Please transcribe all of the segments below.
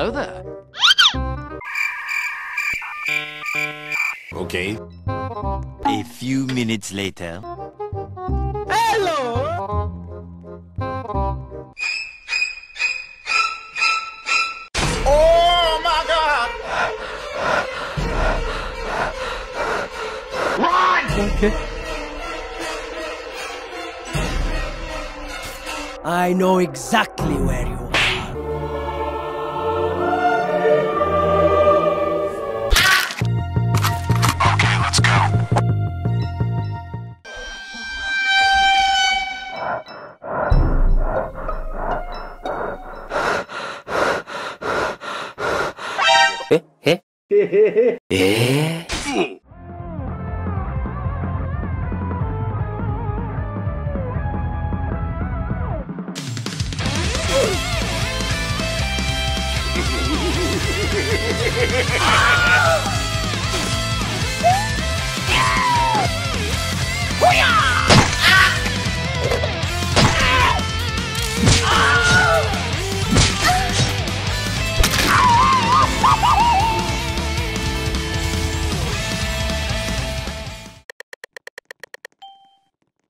Hello there. Okay. A few minutes later. Hello! Oh my God! Run! Okay. I know exactly where you are. Eh?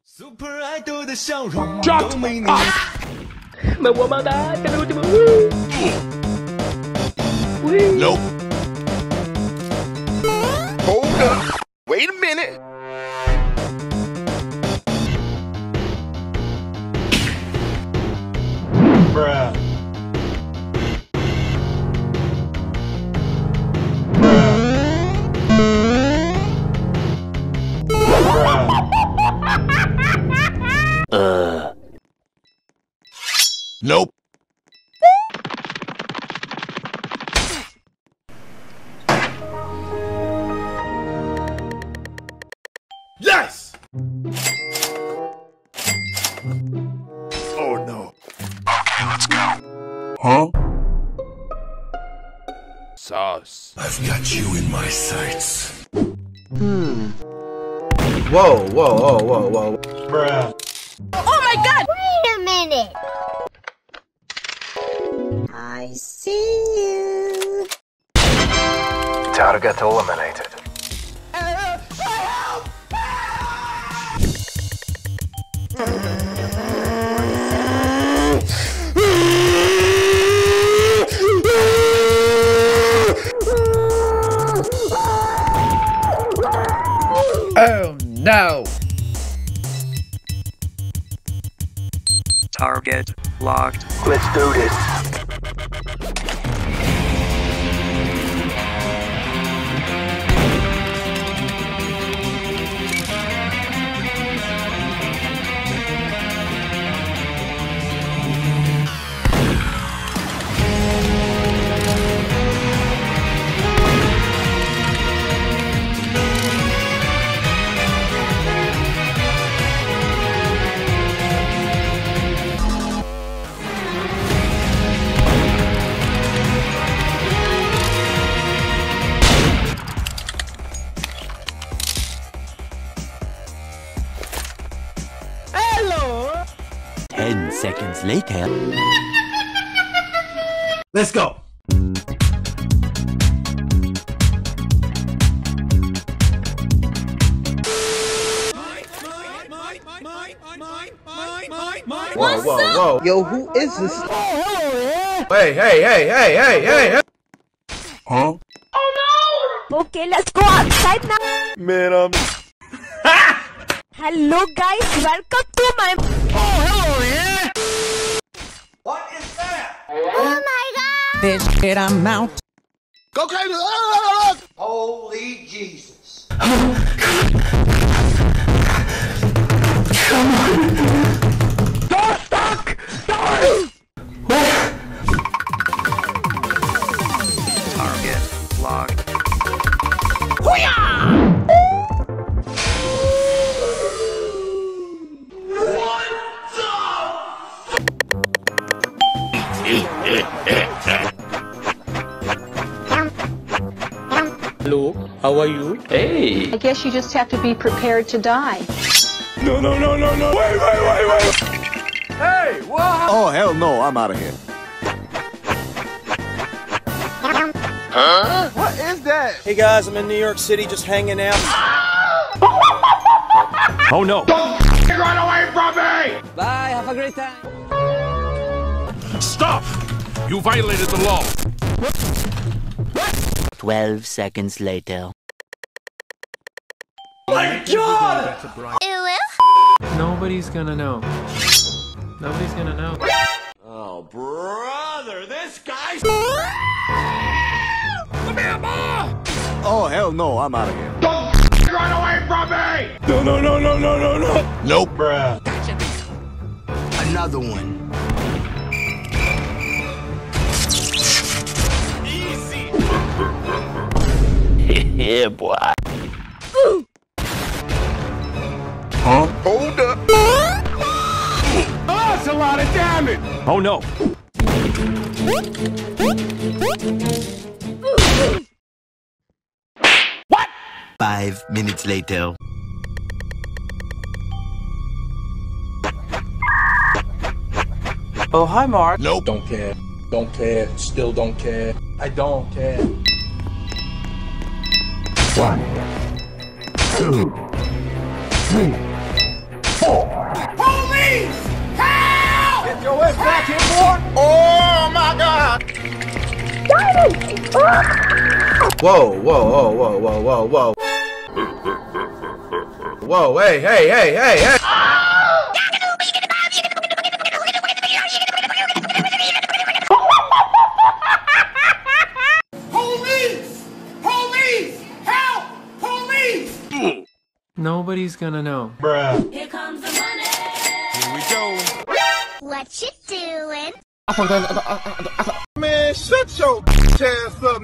Super Idol 的笑容都没你 Nope. Hold up. Wait a minute. Bruh. Nope. Yes! Oh no. Okay, let's go. Huh? Sauce. I've got you in my sights. Whoa, whoa, whoa, whoa, whoa. Bruh. Oh my God! Wait a minute! I see you. Target eliminated. Help! Help! Oh no! Target locked. Let's do this. Seconds later. Let's go. Whoa, whoa, whoa. Yo, who is this? Hey, hey, hey, hey, hey, hey. Huh? Oh no! Okay, let's go outside now. Man, I'm... Hello guys, welcome to my... Oh, hello, yeah! What is that? Oh my God! This shit, I'm out. Go crazy! Holy Jesus! Come on! Door stuck! Door! Target locked. Hello, how are you? Hey! I guess you just have to be prepared to die. No, no, no, no, no! Wait, wait, wait, wait! Hey, what? Oh, hell no, I'm out of here. Huh? What is that? Hey guys, I'm in New York City just hanging out. Oh no. Don't run away from me! Bye, have a great time. Stop! You violated the law. 12 seconds later. Oh my god! Nobody's gonna know. Nobody's gonna know. Oh, brother, this guy's. Oh, hell no, I'm out of here. Don't run away from me! No, no, no, no, no, no, no. Nope, bruh. Gotcha. Another one. Easy. Yeah, boy. Ooh. Huh? Hold up. Oh, that's a lot of damage. Oh, no. What? 5 minutes later. Oh, hi, Mark. Nope. Don't care. Don't care. Still don't care. I don't care. 1, 2, 3. Police! Help! Get your ass back here, boy! Oh my god! Whoa, whoa, whoa, whoa, whoa, whoa, whoa. Whoa, hey, hey, hey, hey, hey! Police! Police! Help! Police! Nobody's gonna know. Bruh. Here comes the money! Here we go! What you doing? Man, shut your ass up!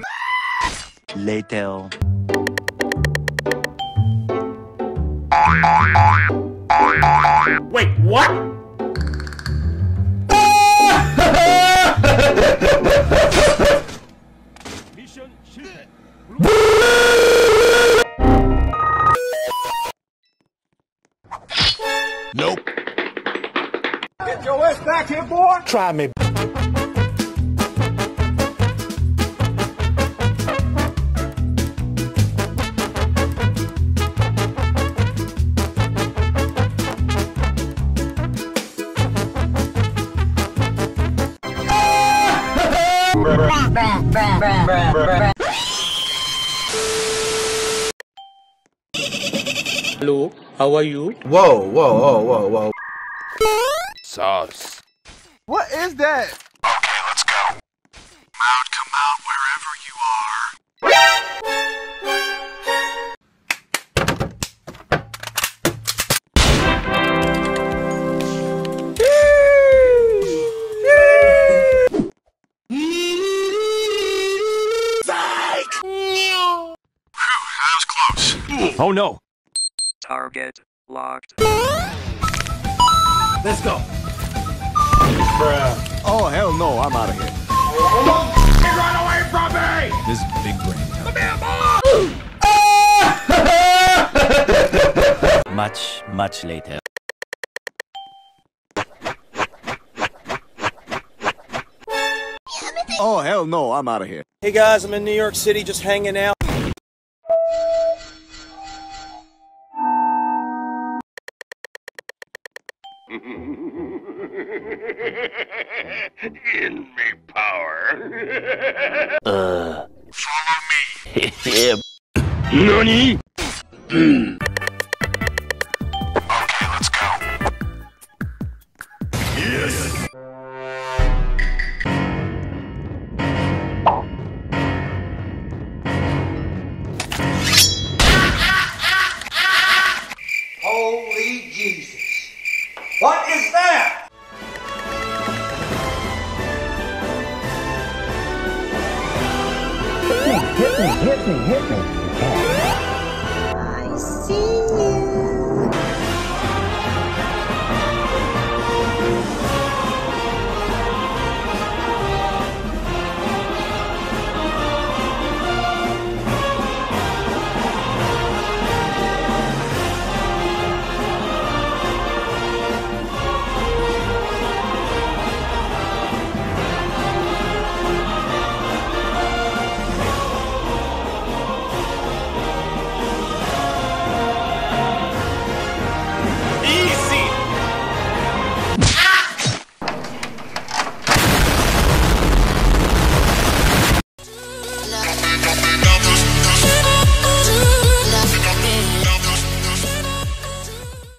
Later. Wait, what? Mission Nope. Get your ass back here, boy! Try me. Hello, how are you? Whoa, whoa, whoa, whoa, whoa. Sauce. What is that? Okay, let's go. Come out wherever you are. No. That was close. Oh no. Target locked. Let's go. Bruh. Oh, hell no, I'm out of here. Don't run away from me! This big brain. Much, much later. Oh, hell no, I'm out of here. Hey guys, I'm in New York City just hanging out. In me power. Follow me. Nani? Okay, let's go. Yes. Holy Jesus. What is that? Hit me, hit me, hit me. I see.